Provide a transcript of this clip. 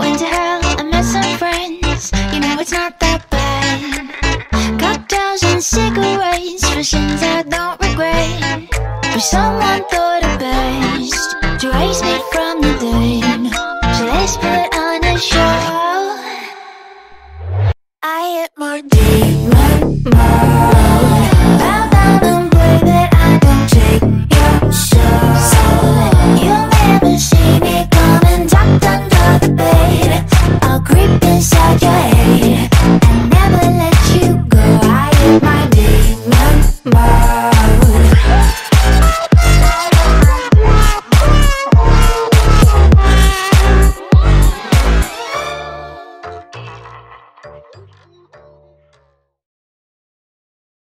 Went to hell, I met some friends. You know it's not that bad. Cocktails and cigarettes, visions I don't regret. But someone thought it best to raise me from the dead. So let's put on a show. I hit more deep, more.